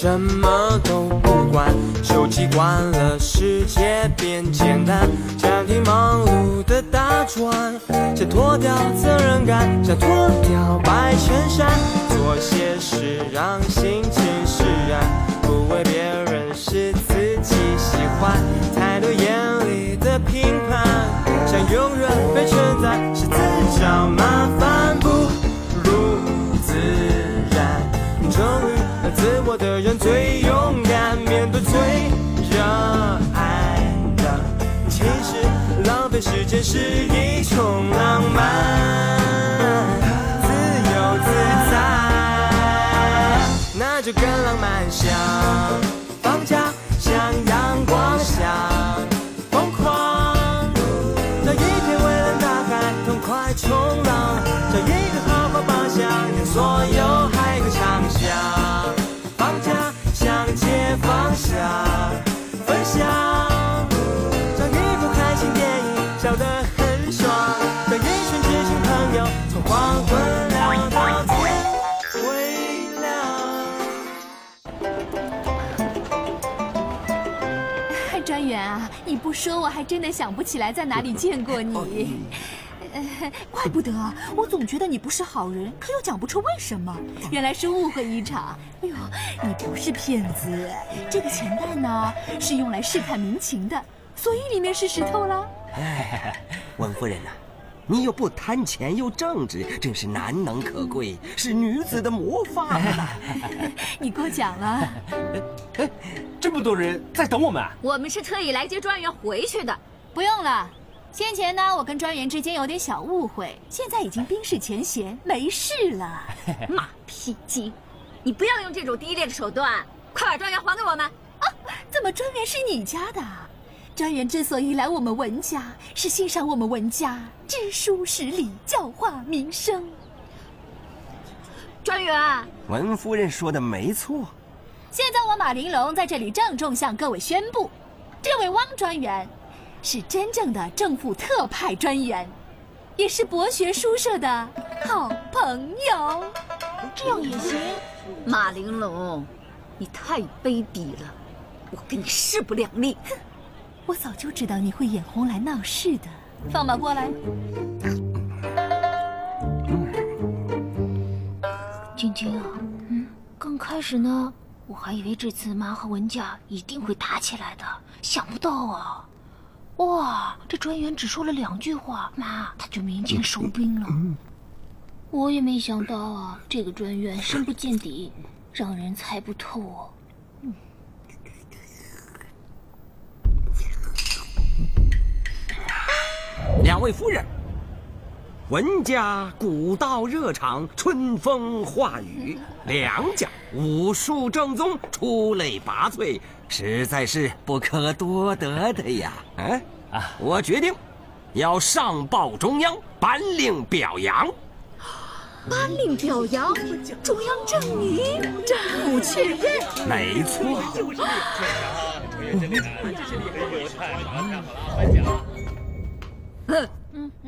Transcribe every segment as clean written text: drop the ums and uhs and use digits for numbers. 什么都不管，手机关了，世界变简单。家庭忙碌的打转，想脱掉责任感，想脱掉白衬衫，做些事让心情释然，不为别人是自己喜欢。太多眼里的评判，想永远被称赞，是自找麻烦，不如自然。终于。 自我的人最勇敢，面对最热爱的。其实浪费时间是一种浪漫，自由自在，那就跟浪漫想放假，像阳光下疯狂。找一片蔚蓝大海，痛快冲浪，找一个豪华包厢，将所有海歌唱响。 放下，分享，找一部开心电影，笑得很爽。找一群知心朋友，从黄昏聊到天微亮。专员啊，你不说我还真的想不起来在哪里见过你。怪不得，我总觉得你不是好人，可又讲不出为什么。原来是误会一场。哎呦，你不是骗子，这个钱袋呢是用来试探民情的，所以里面是石头了。哎，文夫人呐、啊，你又不贪钱又正直，真是难能可贵，是女子的模范呐、啊。你过奖了。哎，这么多人在等我们、啊，我们是特意来接专员回去的。不用了。 先前呢，我跟专员之间有点小误会，现在已经冰释前嫌，没事了。马屁精，你不要用这种低劣的手段，快把专员还给我们！啊，怎么专员是你家的？专员之所以来我们文家，是欣赏我们文家知书识礼、教化民生。专员，文夫人说的没错。现在我马玲珑在这里郑重向各位宣布，这位汪专员。 是真正的政府特派专员，也是博学书社的好朋友。这样也行？马玲珑，你太卑鄙了，我跟你势不两立。哼，我早就知道你会眼红来闹事的。放马过来。晶晶啊，刚开始呢，我还以为这次妈和文家一定会打起来的，想不到啊。 哇，这专员只说了2句话，妈他就鸣金收兵了。我也没想到啊，这个专员深不见底，让人猜不透啊。两位夫人，文家古道热肠，春风化雨；梁家武术正宗，出类拔萃。 实在是不可多得的呀！啊，我决定要上报中央，颁令表扬。颁令表扬，中央证明，政府确认。没错。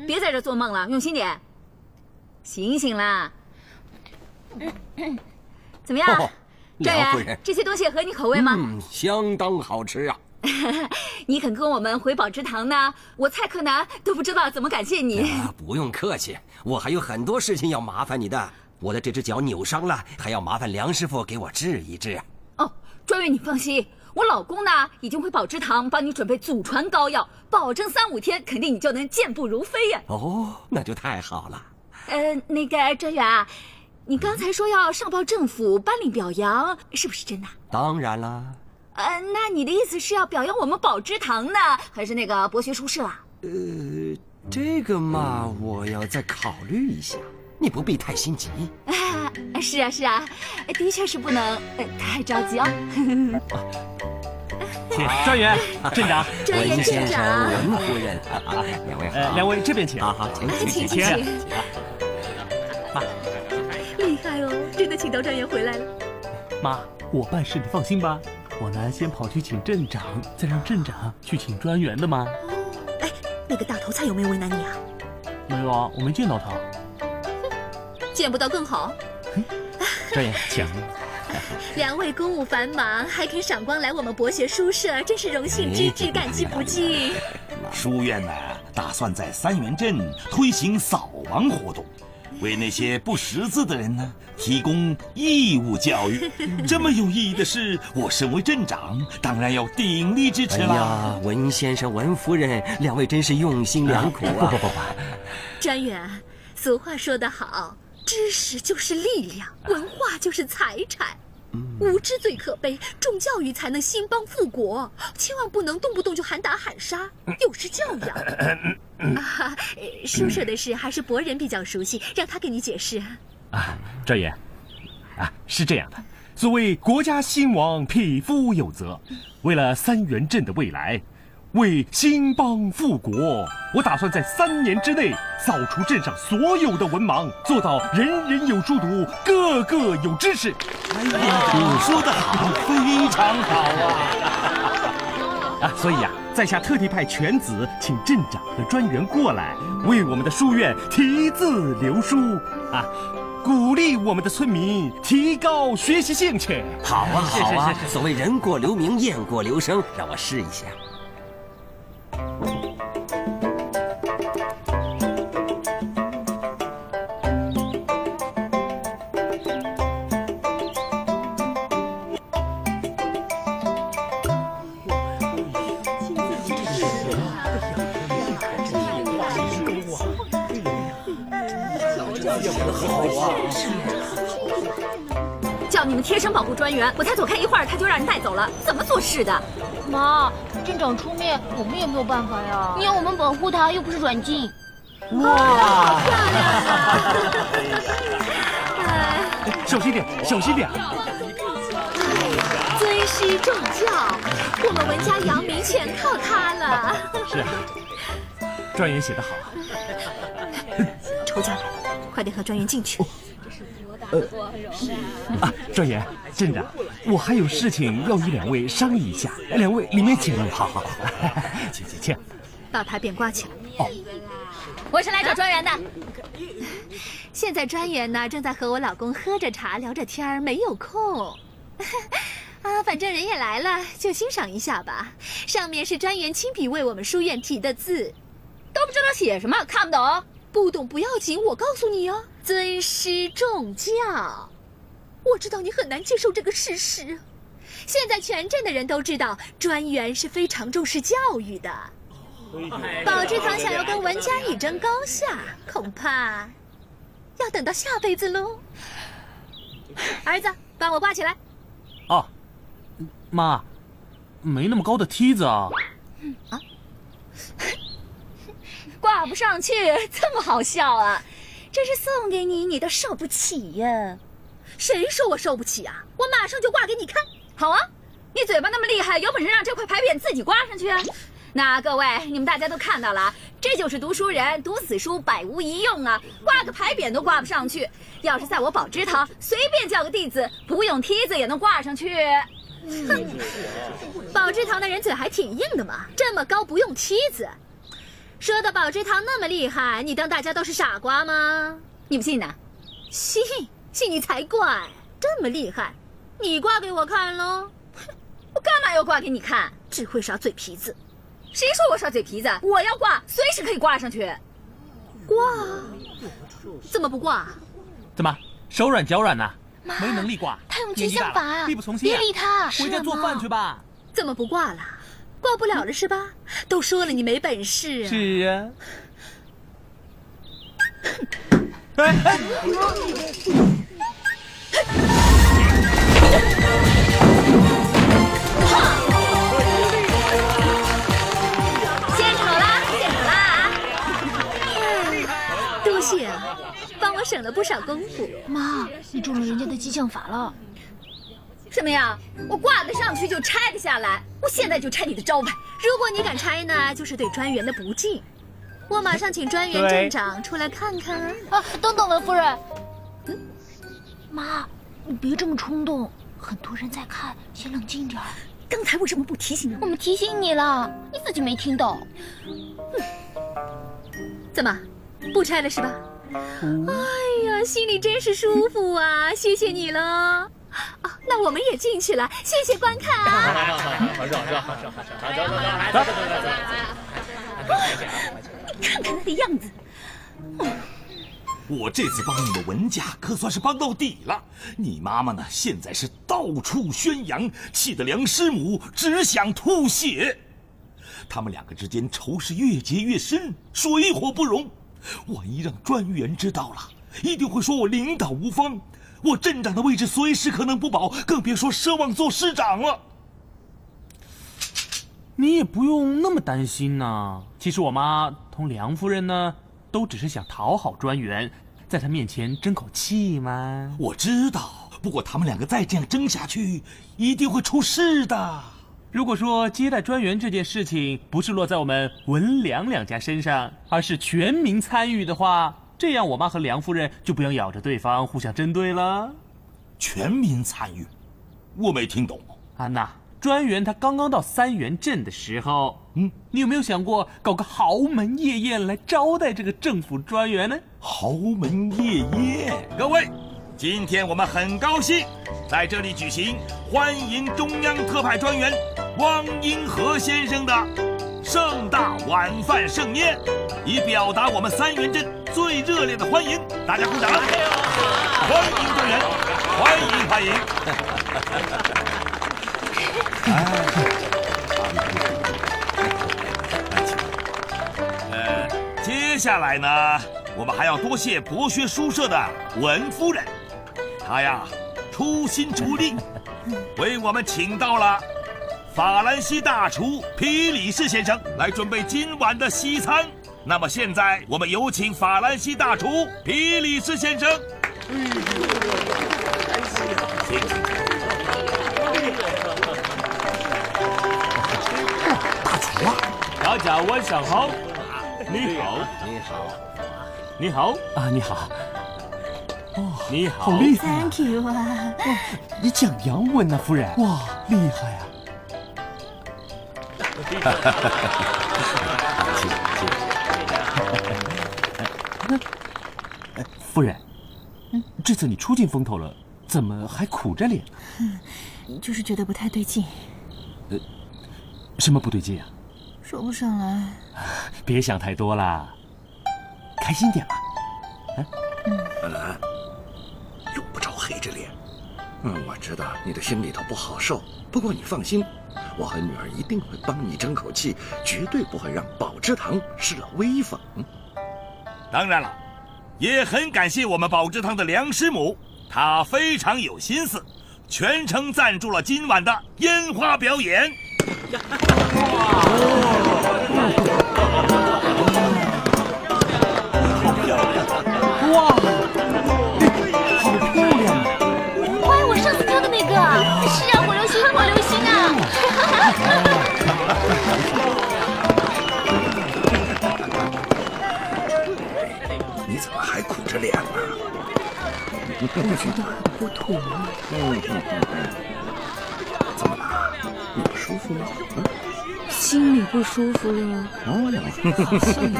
别在这做梦了，用心点，醒醒啦！怎么样？哦 专员，这些东西合你口味吗？相当好吃啊！你肯跟我们回宝之堂呢，我蔡克南都不知道怎么感谢你。不用客气，我还有很多事情要麻烦你的。我的这只脚扭伤了，还要麻烦梁师傅给我治一治。哦，专员你放心，我老公呢已经回宝之堂帮你准备祖传膏药，保证3、5天肯定你就能健步如飞呀。哦，那就太好了。那个专员啊。 你刚才说要上报政府，颁令表扬，是不是真的？当然啦。那你的意思是要表扬我们宝芝堂呢，还是那个博学书社啊？这个嘛，我要再考虑一下。你不必太心急。啊，是啊是啊，的确是不能太着急哦。专员、镇长、专员镇长、文夫人，两位好，两位这边请。好好，请。妈。 厉害哦，真的请到专员回来了。妈，我办事你放心吧，我呢先跑去请镇长，再让镇长去请专员的嘛。哎，那个大头菜有没有为难你啊？没有啊，我没见到他。见不到更好。专员，请。两位公务繁忙，还肯赏光来我们博学书社，真是荣幸之至，感激不尽。书院呢，打算在三元镇推行扫盲活动，为那些不识字的人呢提供义务教育。这么有意义的事，我身为镇长，当然要鼎力支持啦。哎呀，文先生、文夫人，两位真是用心良苦啊！不，专员，俗话说得好。 知识就是力量，文化就是财产。无知最可悲，重教育才能兴邦富国。千万不能动不动就喊打喊杀，有失教养。书舍的事还是博人比较熟悉，让他给你解释。专员，是这样的，所谓国家兴亡，匹夫有责。为了三元镇的未来，为兴邦富国。 我打算在3年之内扫除镇上所有的文盲，做到人人有书读，个个有知识。哎呀，说得好，非常好啊！所以呀，在下特地派犬子请镇长和专员过来，为我们的书院题字留书啊，鼓励我们的村民提高学习兴趣。好啊，好啊！所谓人过留名，雁过留声，让我试一下。 叫你们贴身保护专员，我才走开一会儿，他就让人带走了，怎么做事的？妈，镇长出面，我们也没有办法呀。你要我们保护他，又不是软禁。哇，好漂亮啊！小心点，小心点。尊师重教，我们文家扬名全靠他了。是啊，专员写得好。仇家。 快点和专员进去。专员、镇长，我还有事情要与两位商议一下，两位里面请。好，请。把牌匾挂起来。哦，我是来找专员的。现在专员呢，正在和我老公喝着茶聊着天儿，没有空。反正人也来了，就欣赏一下吧。上面是专员亲笔为我们书院题的字，都不知道写什么，看不懂。 不懂不要紧，我告诉你啊，尊师重教。我知道你很难接受这个事实。现在全镇的人都知道，专员是非常重视教育的。宝芝堂想要跟文家一争高下，恐怕要等到下辈子喽。儿子，帮我挂起来。哦，妈，没那么高的梯子啊。挂不上去，这么好笑啊！这是送给你，你都受不起呀！谁说我受不起啊？我马上就挂给你看。好啊，你嘴巴那么厉害，有本事让这块牌匾自己挂上去啊！那各位，你们大家都看到了，这就是读书人，读死书百无一用啊！挂个牌匾都挂不上去，要是在我宝芝堂，随便叫个弟子，不用梯子也能挂上去。哼，宝芝堂的人嘴还挺硬的嘛，这么高不用梯子。 说的宝芝堂那么厉害，你当大家都是傻瓜吗？你不信呢？信你才怪！这么厉害，你挂给我看喽！我干嘛要挂给你看？只会耍嘴皮子。谁说我耍嘴皮子？我要挂，随时可以挂上去。挂？怎么不挂？怎么手软脚软呢？没能力挂。他用具象法，力不从心。别理他，回家做饭去吧。怎么不挂了？ 挂不了了是吧？都说了你没本事啊！是啊。哎！献丑啦！献丑啦！啊！多谢啊，帮我省了不少功夫。妈，你中了人家的激将法了。 什么呀！我挂得上去就拆得下来，我现在就拆你的招牌。如果你敢拆呢，就是对专员的不敬。我马上请专员镇长出来看看啊！啊，等等，文夫人，妈，你别这么冲动，很多人在看，先冷静点儿。刚才为什么不提醒我？我们提醒你了，你自己没听到。怎么，不拆了是吧？哎呀，心里真是舒服啊！谢谢你了。哦，那我们也进去了，谢谢观看啊！好，你看看他的样子。我这次帮你们文家可算是帮到底了。你妈妈呢，现在是到处宣扬，气得梁师母只想吐血。他们两个之间仇是越结越深，水火不容。万一让专员知道了，一定会说我领导无方。 我镇长的位置随时可能不保，更别说奢望做师长了。你也不用那么担心呐。其实我妈同梁夫人呢，都只是想讨好专员，在她面前争口气嘛。我知道，不过他们两个再这样争下去，一定会出事的。如果说接待专员这件事情不是落在我们文梁两家身上，而是全民参与的话。 这样，我妈和梁夫人就不要咬着对方，互相针对了。全民参与，我没听懂。安娜，专员他刚刚到三元镇的时候，你有没有想过搞个豪门夜宴来招待这个政府专员呢？豪门夜宴，各位，今天我们很高兴在这里举行欢迎中央特派专员汪英和先生的。 盛大晚饭盛宴，以表达我们三元镇最热烈的欢迎，大家鼓掌！欢迎专员，欢迎欢迎！接下来呢，我们还要多谢博学书社的文夫人，她呀出心出力，为我们请到了。 法兰西大厨皮里士先生来准备今晚的西餐。那么现在，我们有请法兰西大厨皮里士先生。大厨啊！大家晚上好。你好，你好，你好啊，你好。哦，你好，好厉害 ！Thank you 啊！你讲洋文呢，夫人？哇，厉害啊！ 夫人，这次你出尽风头了，怎么还苦着脸？就是觉得不太对劲。什么不对劲啊？说不上来。别想太多啦，开心点吧。用不着黑着脸。我知道你的心里头不好受，不过你放心。 我和女儿一定会帮你争口气，绝对不会让宝芝堂失了威风。当然了，也很感谢我们宝芝堂的梁师母，她非常有心思，全程赞助了今晚的烟花表演。好漂亮！哇，好漂亮！花儿，我上次跳的那个，是啊，火流星，火流星啊！ 你怎么还苦着脸呢？我觉得很不妥。怎么了？你不舒服吗？心里不舒服了。好像有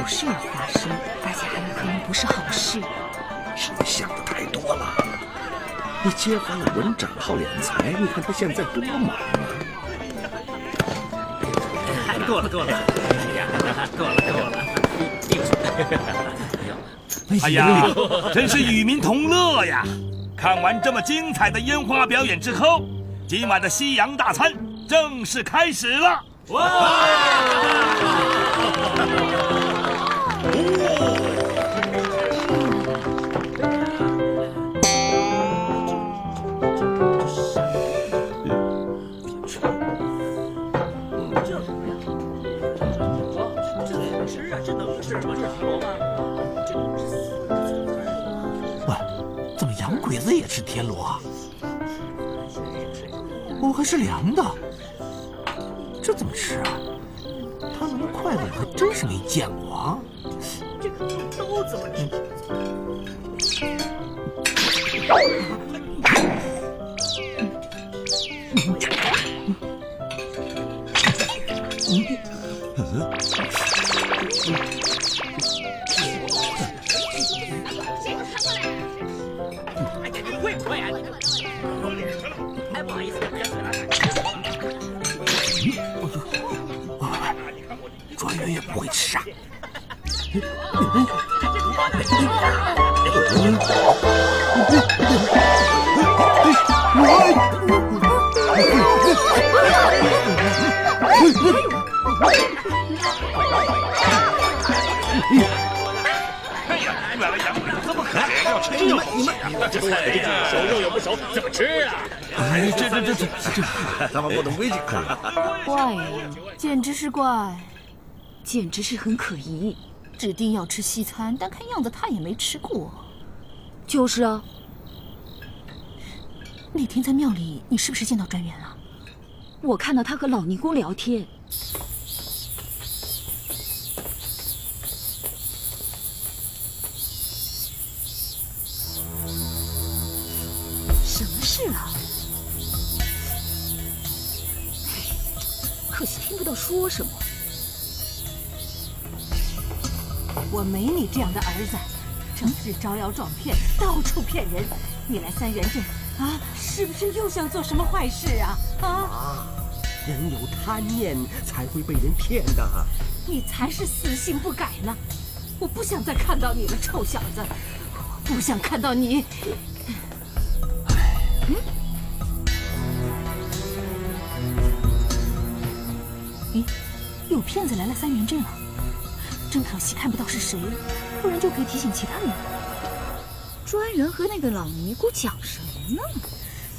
事儿发生，而且还有可能不是好事。是你想的太多了。你揭发了文长好敛财，你看他现在多忙啊！ 够了，哎呀，够了！哎呀，真是与民同乐呀！看完这么精彩的烟花表演之后，今晚的西洋大餐正式开始了！哇！鬼子也吃田螺啊！哦，还是凉的，这怎么吃啊？他们的筷子我还真是没见过啊！这个刀怎么吃？官员也不会吃啊。买了羊肉这么可怜，要吃肉那这菜呀，熟肉也不熟，怎么吃啊？哎，这，咱们不懂规矩。怪呀，简直是怪，简直是很可疑。指定要吃西餐，但看样子他也没吃过。就是啊。那天在庙里，你是不是见到专员了？我看到他和老尼姑聊天。 是啊，可惜听不到说什么。我没你这样的儿子，整日招摇撞骗，到处骗人。你来三元镇啊，是不是又想做什么坏事啊？啊！人有贪念才会被人骗的。你才是死性不改呢！我不想再看到你了，臭小子，我不想看到你。 咦，有骗子来了三元镇了，真可惜看不到是谁，不然就可以提醒其他人。专人和那个老尼姑讲什么呢？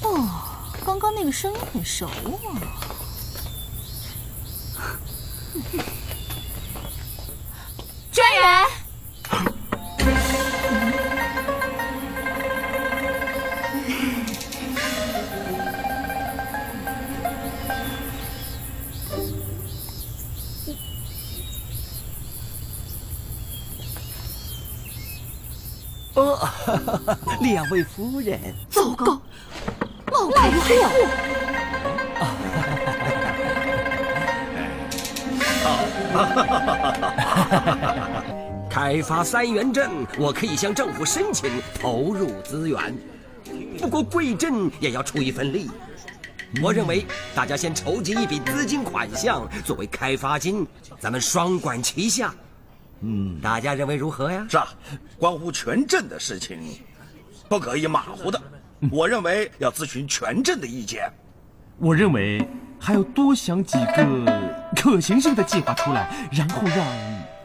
哦，刚刚那个声音很熟啊。专人。 两位夫人，糟糕，冒牌货！开发三元镇，我可以向政府申请投入资源，不过贵镇也要出一份力。我认为大家先筹集一笔资金款项作为开发金，咱们双管齐下。 嗯，大家认为如何呀？是啊，关乎全镇的事情，不可以马虎的。我认为要咨询全镇的意见。我认为还要多想几个可行性的计划出来，然后让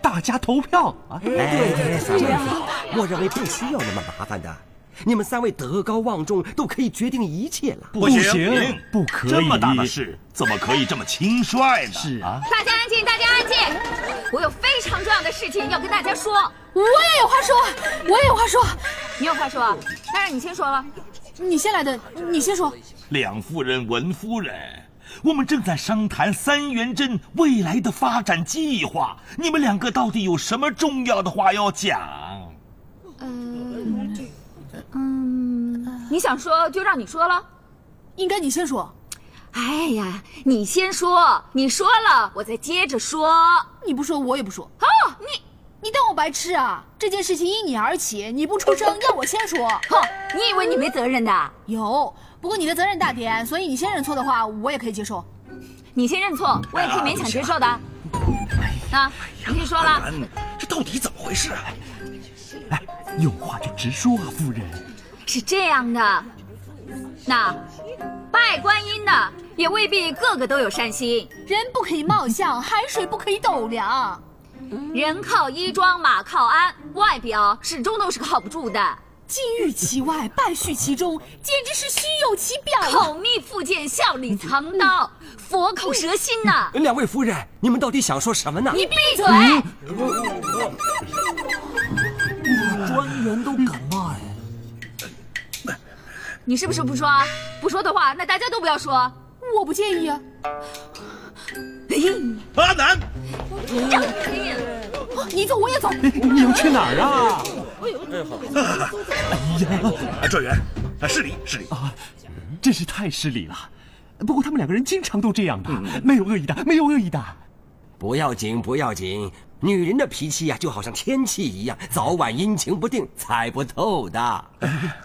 大家投票啊！哎，三位好，我认为不需要那么麻烦的。你们三位德高望重，都可以决定一切了。不行，不可以！这么大的事，怎么可以这么轻率呢？是啊，大家安静，大家安静。 我有非常重要的事情要跟大家说，我也有话说，我也有话说，你有话说，当然你先说了，你先来的，你先说。两夫人、文夫人，我们正在商谈三元镇未来的发展计划，你们两个到底有什么重要的话要讲？你想说就让你说了，应该你先说。 哎呀，你先说，你说了，我再接着说。你不说，我也不说。哦，你当我白痴啊？这件事情因你而起，你不出声，要我先说。哼，你以为你没责任的？有，不过你的责任大点，所以你先认错的话，我也可以接受。你先认错，我也可以勉强接受的。啊，你先说了。这到底怎么回事啊？哎，有话就直说啊，夫人。是这样的，那。 拜观音的也未必个个都有善心，人不可以貌相，海水不可以斗量。人靠衣装，马靠鞍，外表始终都是靠不住的。金玉其外，败絮其中，简直是虚有其表、啊。口蜜腹剑，笑里藏刀，佛口蛇心呐、啊！两位夫人，你们到底想说什么呢？你闭嘴！专员都敢骂呀！ 你是不是不说？啊？不说的话，那大家都不要说。我不介意啊。阿南，你走我也走。你要去哪儿啊？哎呀，专员，失礼失礼啊！真是太失礼了。不过他们两个人经常都这样的，没有恶意的，没有恶意的。不要紧，不要紧。女人的脾气呀，就好像天气一样，早晚阴晴不定，猜不透的。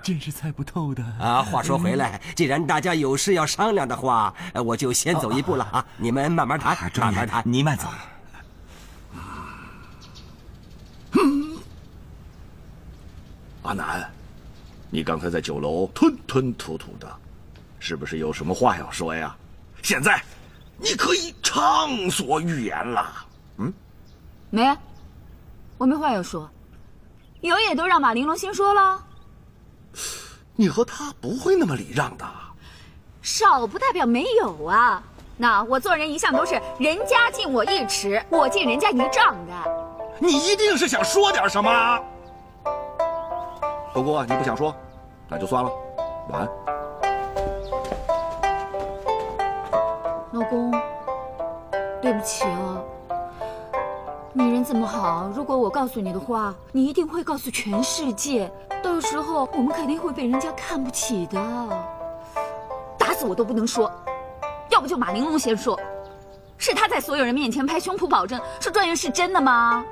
真是猜不透的啊！话说回来，既然大家有事要商量的话，我就先走一步了啊！你们慢慢谈，慢慢谈。你慢走。阿南，你刚才在酒楼吞吞吐吐的，是不是有什么话要说呀？现在你可以畅所欲言了。嗯，没，我没话要说。有也都让马玲珑先说了。你和他不会那么礼让的。少不代表没有啊。那我做人一向都是人家敬我一尺，我敬人家一丈的。你一定是想说点什么。 不过你不想说，那就算了。晚安，老公，对不起啊。你人这么好，如果我告诉你的话，你一定会告诉全世界，到时候我们肯定会被人家看不起的。打死我都不能说，要不就马玲珑先说，是他在所有人面前拍胸脯保证说状元是真的吗？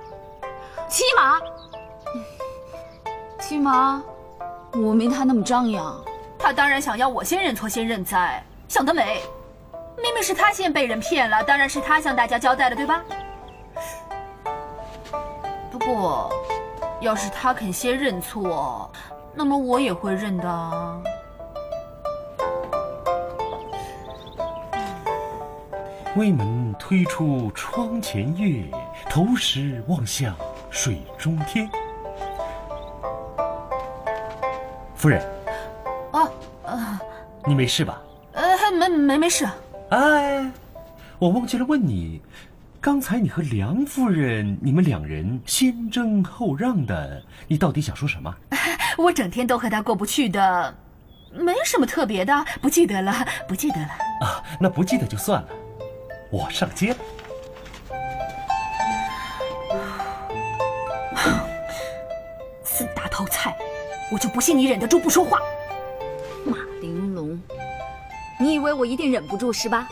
起码。 起码，我没他那么张扬。他当然想要我先认错，先认栽，想得美。明明是他先被人骗了，当然是他向大家交代了，对吧？不过，要是他肯先认错，那么我也会认的。微门推出窗前月，投石望向水中天。 夫人，你没事吧？没事。哎，我忘记了问你，刚才你和梁夫人，你们两人先争后让的，你到底想说什么？我整天都和她过不去的，没什么特别的，不记得了。啊，那不记得就算了，我上街了。死大头菜！ 我就不信你忍得住不说话，马玲珑，你以为我一定忍不住是吧？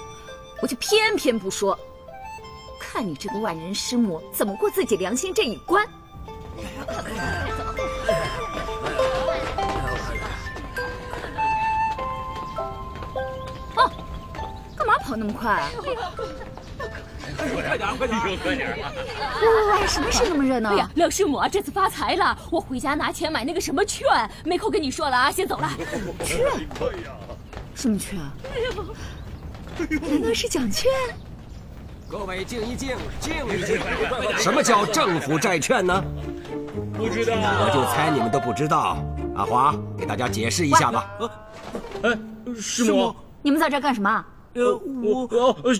我就偏偏不说，看你这个万人师母怎么过自己良心这一关。哦，干嘛跑那么快啊？快点！喂，什么事那么热闹？哎呀，梁师母啊，这次发财了！我回家拿钱买那个什么券，没空跟你说了啊，先走了。券？什么券？难道是奖券？各位静一静，静一静。什么叫政府债券呢？不知道。我就猜你们都不知道。阿华，给大家解释一下吧。哎，师母，你们在这干什么？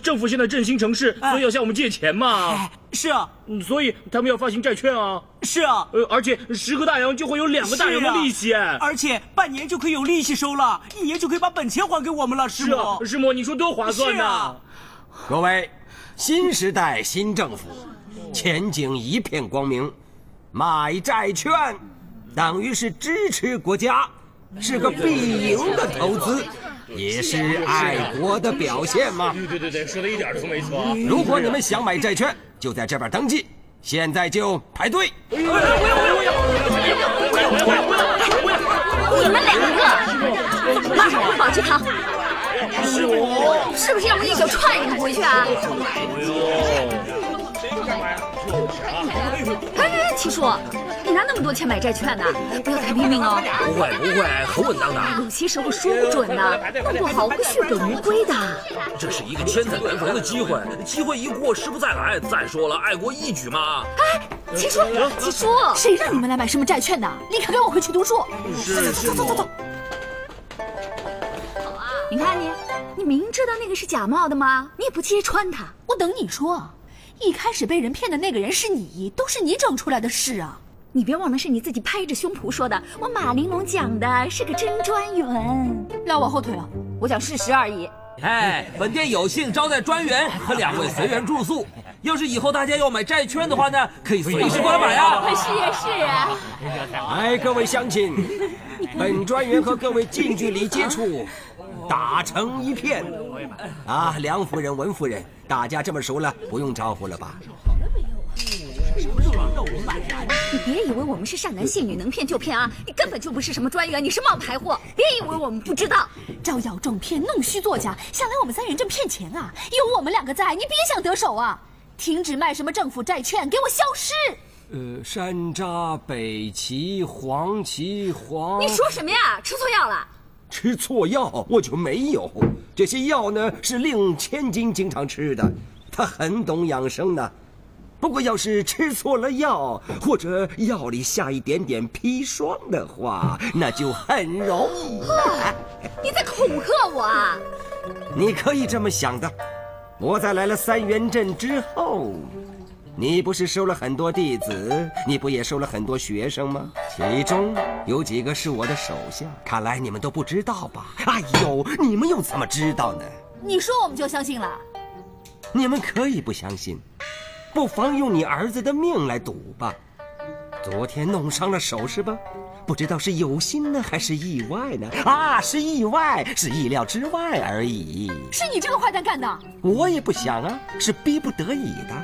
政府现在振兴城市，所以要向我们借钱嘛。是啊，所以他们要发行债券啊。是啊，而且10个大洋就会有2个大洋的利息，而且半年就可以有利息收了，1年就可以把本钱还给我们了。师母，师母，你说多划算呐！各位，新时代新政府，前景一片光明。买债券，等于是支持国家，是个必赢的投资。 也是爱国的表现吗？对，说的一点都没错。如果你们想买债券，就在这边登记，现在就排队。不要！你们2个，马上回保济堂。是我，是不是要我一脚踹你们回去啊？哎，七叔。 你拿那么多钱买债券呢？不要太拼命哦！不会，很稳当的。有些时候说不准呢，弄不好会血本无归的。这是一个千载难逢的机会，机会一过，时不再来。再说了，爱国义举嘛。哎，七叔，谁让你们来买什么债券的？立刻跟我回去读书。是，走。好啊！你看你，你明知道那个是假冒的吗？你也不揭穿它。我等你说，一开始被人骗的那个人是你，都是你整出来的事啊！ 你别忘了，是你自己拍着胸脯说的。我马玲珑讲的是个真专员，拉我后腿了。我讲事实而已。哎，本店有幸招待专员和2位随员住宿。要是以后大家要买债券的话呢，可以随时观买啊。是啊。哎，各位乡亲，本专员和各位近距离接触，打成一片。啊，梁夫人、文夫人，大家这么熟了，不用招呼了吧？ 你别以为我们是善男信女，能骗就骗啊！你根本就不是什么专员，你是冒牌货！别以为我们不知道，招摇撞骗、弄虚作假，想来我们3人正骗钱啊！有我们2个在，你别想得手啊！停止卖什么政府债券，给我消失！山楂、北芪、黄芪、黄……你说什么呀？吃错药了？吃错药我就没有。这些药呢是令千金经常吃的，她很懂养生呢。不过要是吃错了药，或者药里下一点点砒霜的话，那就很容易。你在恐吓我啊？你可以这么想的。我在来了三元镇之后。 你不是收了很多弟子，你不也收了很多学生吗？其中有几个是我的手下，看来你们都不知道吧？哎呦，你们又怎么知道呢？你说我们就相信了？你们可以不相信，不妨用你儿子的命来赌吧。昨天弄伤了手是吧？不知道是有心呢还是意外呢？啊，是意外，是意料之外而已。是你这个坏蛋干的？我也不想啊，是逼不得已的。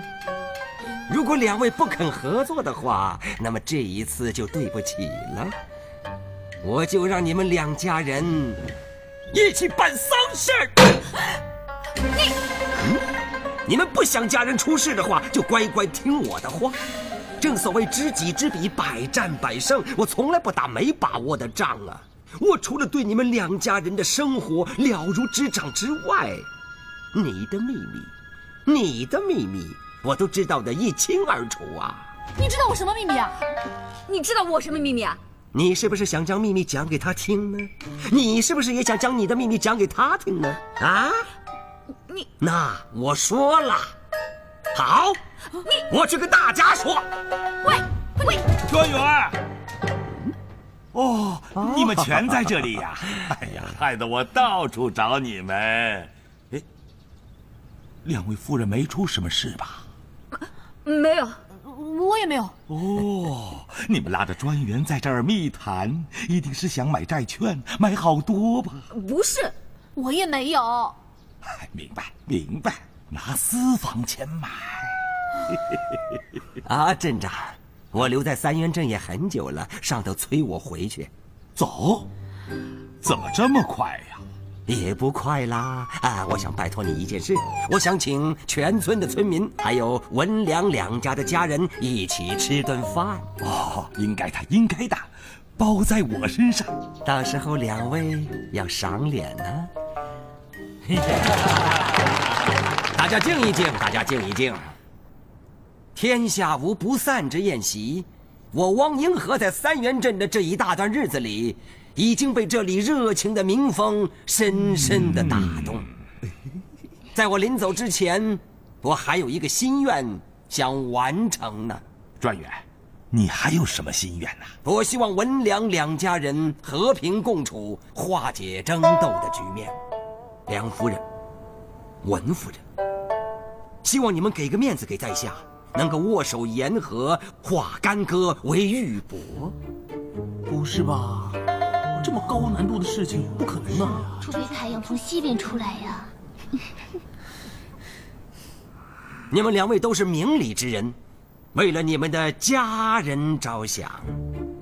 如果两位不肯合作的话，那么这一次就对不起了，我就让你们两家人一起办丧事。你们不想家人出事的话，就乖乖听我的话。正所谓知己知彼，百战百胜。我从来不打没把握的仗啊！我除了对你们两家人的生活了如指掌之外，你的秘密，你的秘密。 我都知道的一清二楚啊！你知道我什么秘密啊？你知道我什么秘密啊？你是不是想将秘密讲给他听呢？你是不是也想将你的秘密讲给他听呢？啊？你那我说了，好，我去跟大家说。喂，庄园。哦，你们全在这里呀！哎呀，害得我到处找你们。哎，两位夫人没出什么事吧？ 没有，我也没有。哦，你们拉着专员在这儿密谈，一定是想买债券，买好多吧？不是，我也没有。哎，明白，明白，拿私房钱买。啊，镇长，我留在三元镇也很久了，上头催我回去。走？怎么这么快呀？ 也不快啦啊！我想拜托你一件事，我想请全村的村民还有文良两家的家人一起吃顿饭。哦，应该的，应该的，包在我身上。到时候两位要赏脸呢、啊。大家静一静，大家静一静。天下无不散之宴席，我汪英和在三元镇的这一大段日子里。 已经被这里热情的民风深深的打动。在我临走之前，我还有一个心愿想完成呢。专员，你还有什么心愿呢？我希望文良两家人和平共处，化解争斗的局面。梁夫人，文夫人，希望你们给个面子给在下，能够握手言和，化干戈为玉帛。不是吧？ 这么高难度的事情不可能啊！除非太阳从西边出来呀！你们两位都是明理之人，为了你们的家人着想，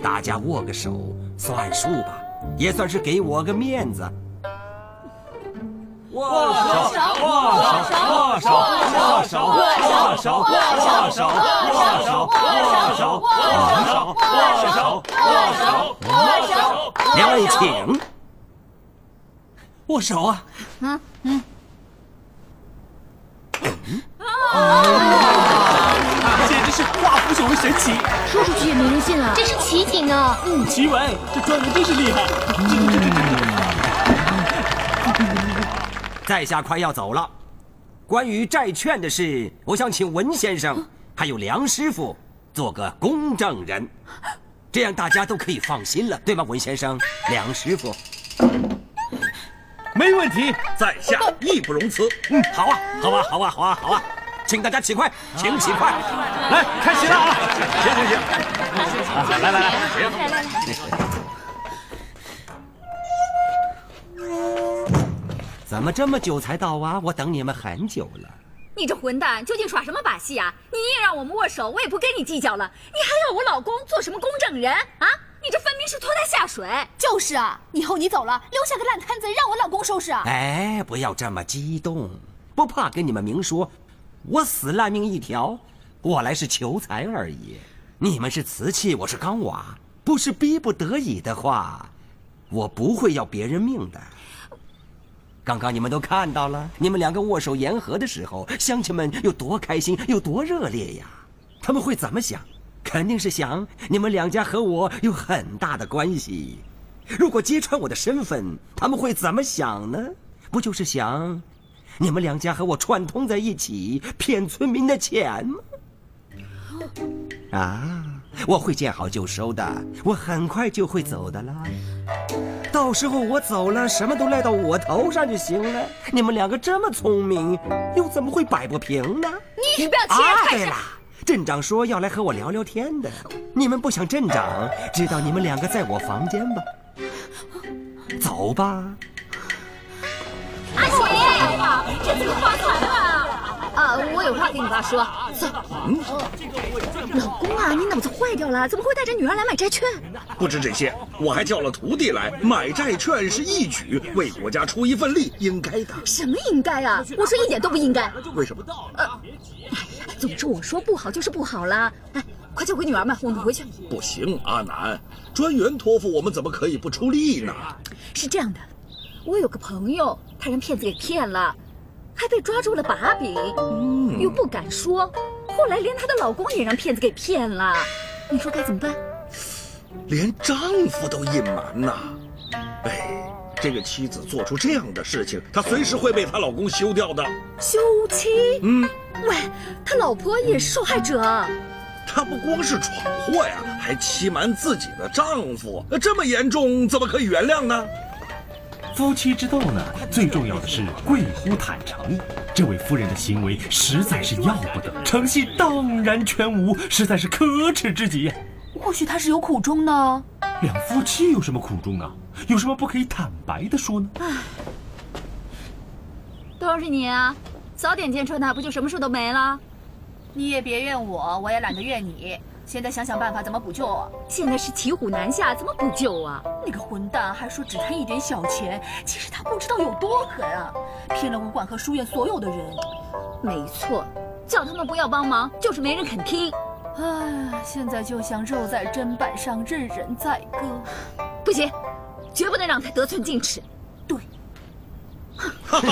大家握个手算数吧，也算是给我个面子。握手！ 两位请握手啊！简直是化腐朽为神奇，说出去也没人信啊！这是奇景啊！嗯，奇闻，这专员真是厉害！在下快要走了，关于债券的事，我想请文先生还有梁师傅做个公证人。 这样大家都可以放心了，对吗，文先生、梁师傅？没问题，在下义不容辞。嗯，好啊，好啊，好啊，好啊，好啊！请大家起筷，请起筷，来，开席了啊！行，来。怎么这么久才到啊？我等你们很久了。你这混蛋，究竟耍什么把戏啊？ 你也让我们握手，我也不跟你计较了。你还要我老公做什么公证人啊？你这分明是拖他下水！就是啊，以后你走了，留下个烂摊子让我老公收拾啊！哎，不要这么激动，不怕跟你们明说，我死烂命一条，我来是求财而已。你们是瓷器，我是钢瓦，不是逼不得已的话，我不会要别人命的。刚刚你们都看到了，你们两个握手言和的时候，乡亲们有多开心，有多热烈呀！他们会怎么想？肯定是想你们两家和我有很大的关系。如果揭穿我的身份，他们会怎么想呢？不就是想你们两家和我串通在一起，骗村民的钱吗？啊，我会见好就收的，我很快就会走的啦。 到时候我走了，什么都赖到我头上就行了。你们两个这么聪明，又怎么会摆不平呢？你不要切啊！对了，镇长说要来和我聊聊天的。你们不想镇长知道你们两个在我房间吧？走吧。阿水，这怎么发财了？啊，我有话跟你爸说。走。老公啊，你脑子坏掉了？怎么会带着女儿来买债券？ 不止这些，我还叫了徒弟来买债券，是义举，为国家出一份力，应该的。什么应该啊？我说一点都不应该。为什么？总之我说不好就是不好啦。哎，快叫回女儿们，我们回去。不行，阿南，专员托付我们，怎么可以不出力呢？是这样的，我有个朋友，他让骗子给骗了，还被抓住了把柄，又不敢说，后来连她的老公也让骗子给骗了，你说该怎么办？ 连丈夫都隐瞒呐！哎，这个妻子做出这样的事情，她随时会被她老公休掉的。休妻？嗯，喂，他老婆也是受害者。她不光是闯祸呀，还欺瞒自己的丈夫，这么严重，怎么可以原谅呢？夫妻之道呢，最重要的是贵乎坦诚。这位夫人的行为实在是要不得，诚信荡然全无，实在是可耻之极呀！ 或许他是有苦衷呢。两夫妻有什么苦衷呢？有什么不可以坦白的说呢？唉，都是你啊！早点揭穿他，不就什么事都没了？你也别怨我，我也懒得怨你。现在想想办法怎么补救啊！现在是骑虎难下，怎么补救啊？那个混蛋还说只贪一点小钱，其实他不知道有多狠啊！骗了武馆和书院所有的人。没错，叫他们不要帮忙，就是没人肯听。 唉，现在就像肉在砧板上，任人宰割。不行，绝不能让他得寸进尺。对。梁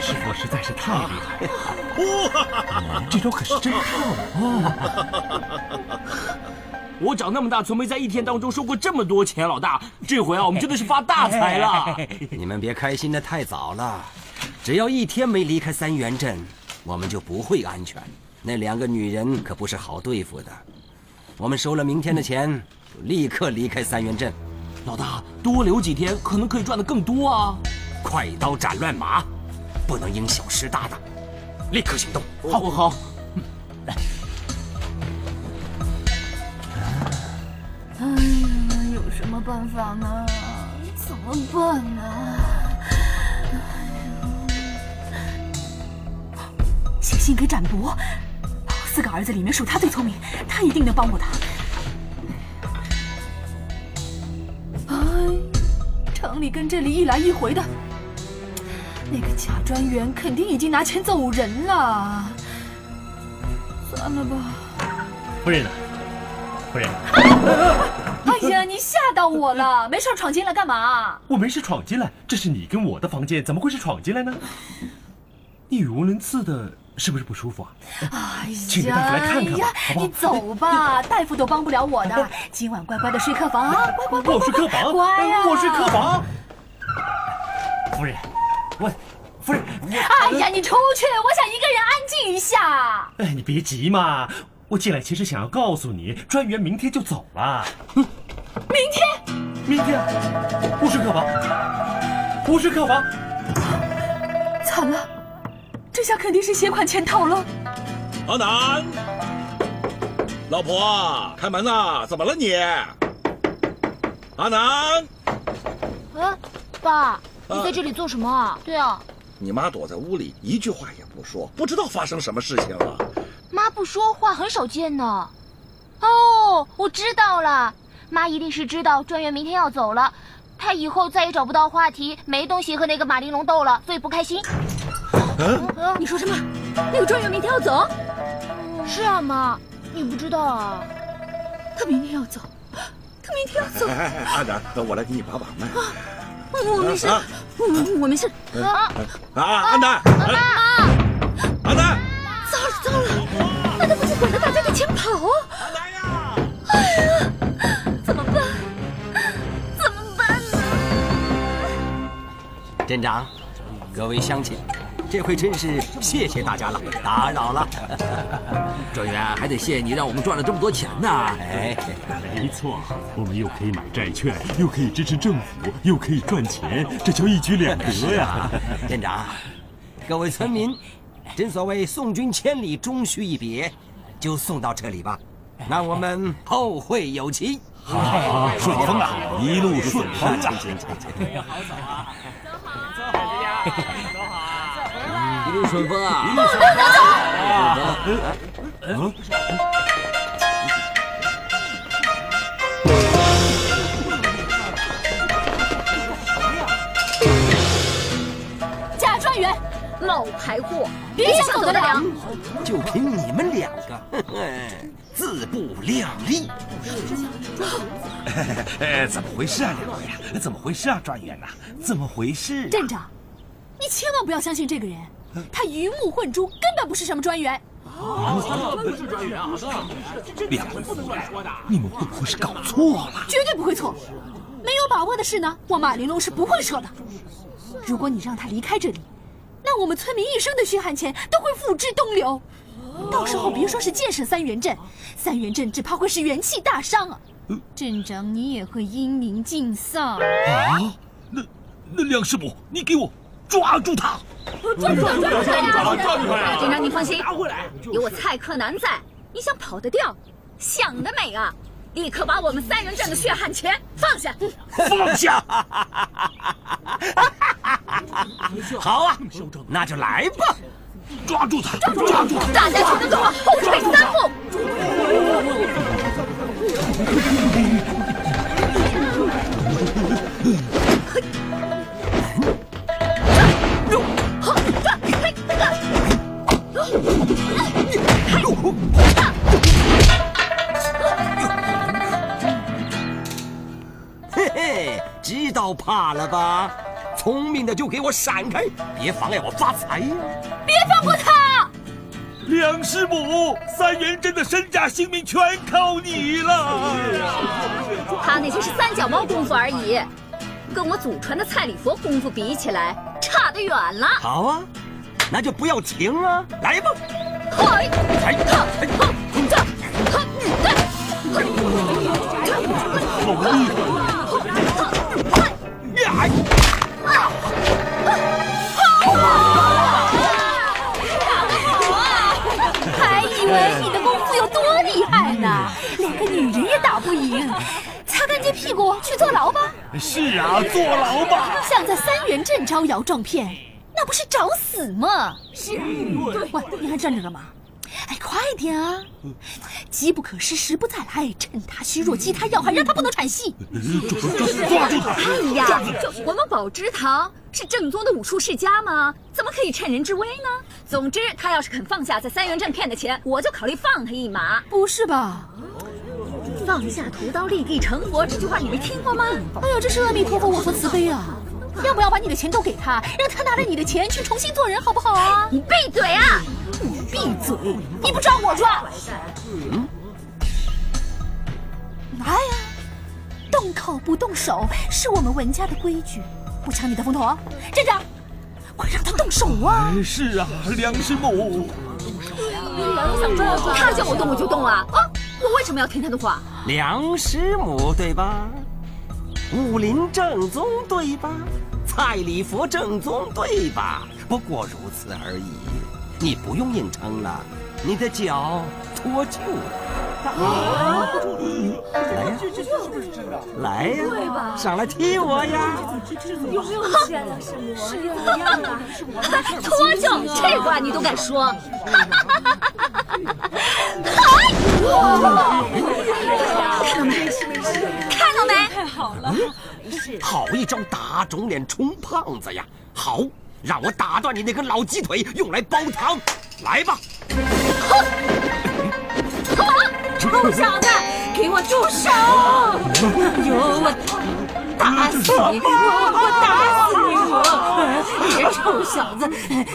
师傅实在是太厉害了，这招可是真靠哦。我长那么大，从没在一天当中收过这么多钱，老大，这回啊，我们真的是发大财了。你们别开心的太早了，只要一天没离开三元镇。 我们就不会安全，那两个女人可不是好对付的。我们收了明天的钱，就立刻离开三元镇。老大，多留几天可能可以赚得更多啊！快刀斩乱麻，不能因小失大的，立刻行动。好，好。哎呀，有什么办法呢？怎么办呢？ 写信给展博，四个儿子里面数他最聪明，他一定能帮我的。哎，城里跟这里一来一回的，那个假专员肯定已经拿钱走人了。算了吧。夫人呢？夫人。哎呀，你吓到我了！没事闯进来干嘛？我没事闯进来，这是你跟我的房间，怎么会是闯进来呢？你语无伦次的。 是不是不舒服啊？哎呀，请大夫来看看吧，好不好？你走吧，大夫都帮不了我的。今晚乖乖的睡客房啊，乖乖，我睡客房，乖呀，我睡客房。夫人，我，夫人，哎呀，你出去，我想一个人安静一下。哎，你别急嘛，我进来其实想要告诉你，专员明天就走了。明天？明天？不睡客房，不睡客房。惨了。 这下肯定是携款潜逃了。阿南，老婆，开门呐！怎么了你？阿南，哎，爸，你在这里做什么啊？对啊，你妈躲在屋里，一句话也不说，不知道发生什么事情了。妈不说话很少见呢。哦，我知道了，妈一定是知道专员明天要走了，她以后再也找不到话题，没东西和那个马玲珑斗了，所以不开心。 你说什么？那个专员明天要走？是啊，妈，你不知道啊。他明天要走，他明天要走。哎，阿南，我来给你把把脉。我没事，我没事。啊啊！阿南，阿南，糟了糟了，那他不是管着大家的钱跑啊？阿南呀！哎呀，怎么办？怎么办呢？镇长，各位乡亲。 这回真是谢谢大家了，打扰了。庄园还得谢谢你，让我们赚了这么多钱呢。哎，没错，我们又可以买债券，又可以支持政府，又可以赚钱，这叫一举两得呀。店长，各位村民，真所谓送君千里，终须一别，就送到这里吧。那我们后会有期。好，顺风啊，一路顺风啊。好走啊，走好，走好。 一路顺风啊！一路顺风！贾专员，老排货，别想走得了！就凭你们两个，自不量力！怎么回事啊，两位啊？怎么回事啊，专员呐？怎么回事？站长，你千万不要相信这个人。 他鱼目混珠，根本不是什么专员。哦，不是专员啊！两位夫人，你们会不会是搞错了？绝对不会错，没有把握的事呢，我马玲珑是不会说的。如果你让他离开这里，那我们村民一生的血汗钱都会付之东流。到时候别说是建设三元镇，三元镇只怕会是元气大伤啊！镇长，你也会英明尽丧啊！那梁师母，你给我抓住他！ 抓住他呀！镇长，你放心，有我蔡克南在，你想跑得掉？想得美啊！立刻把我们三人镇的血汗钱放下！放下！好啊，那就来吧！抓住他！抓住他！大家全都跟我后退三步！嘿嘿，知道怕了吧？聪明的就给我闪开，别妨碍我发财呀！别放过他！梁师母，三元镇的身家性命全靠你了。他那些是三脚猫功夫而已，跟我祖传的蔡礼佛功夫比起来，差得远了。好啊，那就不要停啊，来吧！ 还以为你的功夫有多厉害呢，连个女人也打不赢。擦干净屁股去坐牢吧。是啊，坐牢吧。想在三元镇招摇撞骗。 那不是找死吗？是啊，喂，你还站着干嘛？哎，快点啊！机不可失，时不再来，趁他虚弱，击他要害，让他不能喘息。抓住他！哎呀，我们宝芝堂是正宗的武术世家吗？怎么可以趁人之危呢？总之，他要是肯放下在三元镇骗的钱，我就考虑放他一马。不是吧？ 放下屠刀立地成佛，这句话你没听过吗？哎呦，这是阿弥陀佛，我佛慈悲啊！ 要不要把你的钱都给他，让他拿着你的钱去重新做人，好不好啊？你闭嘴啊！你闭嘴！你不抓我抓！嗯，拿呀！动口不动手是我们文家的规矩。我抢你的风头啊！站长，快让他动手啊！是啊，梁师母。他叫我动我就动啊！啊，我为什么要听他的话？梁师母对吧？ 武林正宗对吧？蔡礼佛正宗对吧？不过如此而已，你不用硬撑了，你的脚脱臼了。来呀，来呀，上来踢我呀！有没有钱啊？是有样啊！脱臼，这话你都敢说？哈哈哈哈哈！看到没？ 太好了，好一招打肿脸充胖子呀！好，让我打断你那根老鸡腿，用来煲汤。来吧！臭小子，给我住手！哟，我打死你！我打死你！我，你这臭小子，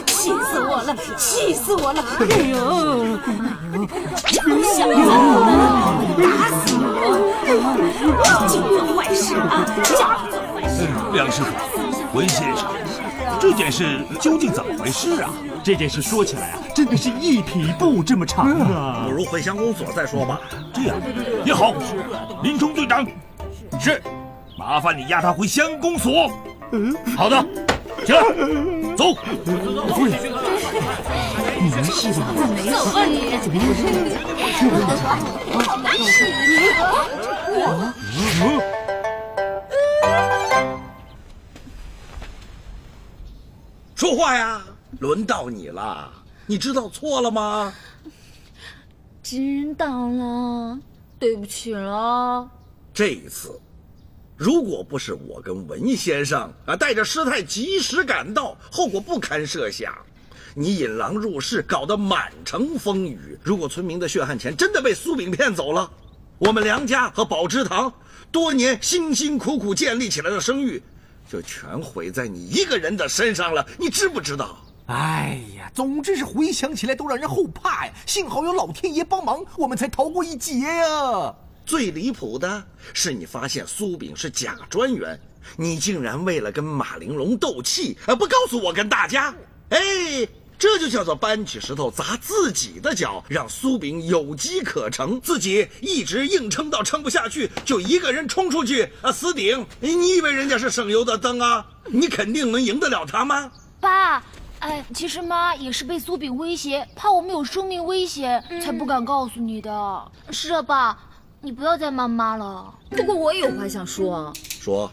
气死我了！气死我了！哎呦，哎呦，臭小子，打死我！净做坏事啊！净做坏事！梁师傅，文先生，这件事究竟怎么回事啊？ 这件事说起来啊，真的是一匹布这么长啊！不如回乡公所再说吧。这样也好。林冲队长，是，麻烦你押他回乡公所。好的，起来，走。夫人，你没事吧？走吧你，怎么样？没事。我。 说话呀！轮到你了，你知道错了吗？知道了，对不起了。这一次，如果不是我跟文先生啊带着师太及时赶到，后果不堪设想。你引狼入室，搞得满城风雨。如果村民的血汗钱真的被苏炳骗走了，我们梁家和宝芝堂多年辛辛苦苦建立起来的声誉。 就全毁在你一个人的身上了，你知不知道？哎呀，总之是回想起来都让人后怕呀。幸好有老天爷帮忙，我们才逃过一劫呀。最离谱的是，你发现苏炳是假专员，你竟然为了跟马玲珑斗气，不告诉我跟大家。哎，这就叫做搬起石头砸自己的脚，让苏炳有机可乘，自己一直硬撑到撑不下去，就一个人冲出去啊，死顶！你以为人家是省油的灯啊？你肯定能赢得了他吗？爸，哎，其实妈也是被苏炳威胁，怕我们有生命危险，才不敢告诉你的。是啊，爸，你不要再骂妈了。不过我也有话想说啊。说。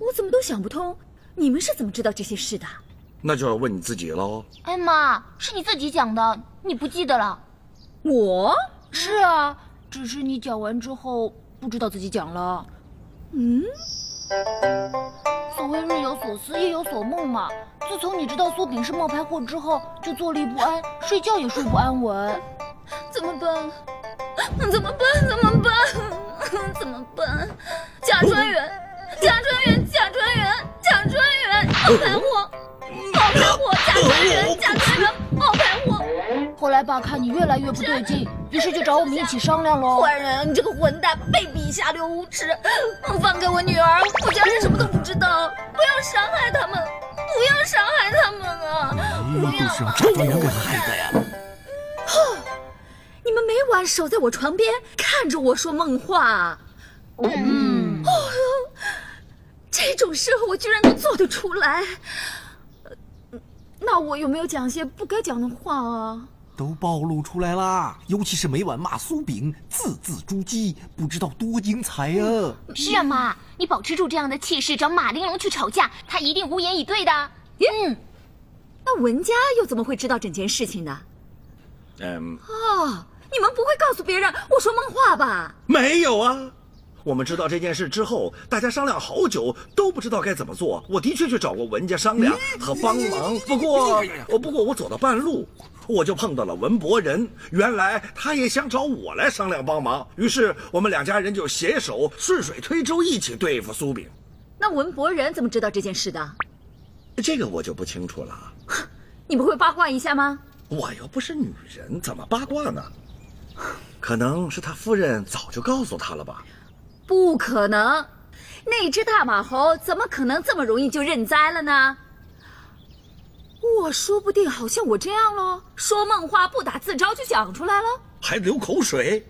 我怎么都想不通，你们是怎么知道这些事的？ 那就要问你自己喽。哎妈，是你自己讲的，你不记得了？我是啊，只是你讲完之后不知道自己讲了。嗯，所谓日有所思，夜有所梦嘛。自从你知道苏炳是冒牌货之后，就坐立不安，睡觉也睡不安稳。怎么办？怎么办？怎么办？怎么办？假专员，假专员，假专员，假专员，冒牌货！ 冒牌货，假专员，假专员，冒牌货。后来爸看你越来越不对劲，于是就找我们一起商量喽。官人，你这个混蛋，卑鄙下流无耻！放开我女儿，我家人什么都不知道，不要伤害他们，不要伤害他们啊！不要啊！这个混蛋！你们每晚守在我床边，看着我说梦话。嗯。哦呦，这种事我居然能做得出来。 那我有没有讲些不该讲的话啊？都暴露出来啦，尤其是每晚骂苏炳，字字珠玑，不知道多精彩啊！是啊，妈，你保持住这样的气势，找马玲珑去吵架，她一定无言以对的。嗯，那文家又怎么会知道整件事情的？哦，你们不会告诉别人我说梦话吧？没有啊。 我们知道这件事之后，大家商量好久都不知道该怎么做。我的确去找过文家商量和帮忙，不过我走到半路，我就碰到了文博仁。原来他也想找我来商量帮忙，于是我们两家人就携手顺水推舟，一起对付苏炳。那文博仁怎么知道这件事的？这个我就不清楚了。你不会八卦一下吗？我又不是女人，怎么八卦呢？可能是他夫人早就告诉他了吧。 不可能，那只大马猴怎么可能这么容易就认栽了呢？我说不定好像我这样喽，说梦话不打自招就讲出来了，还流口水。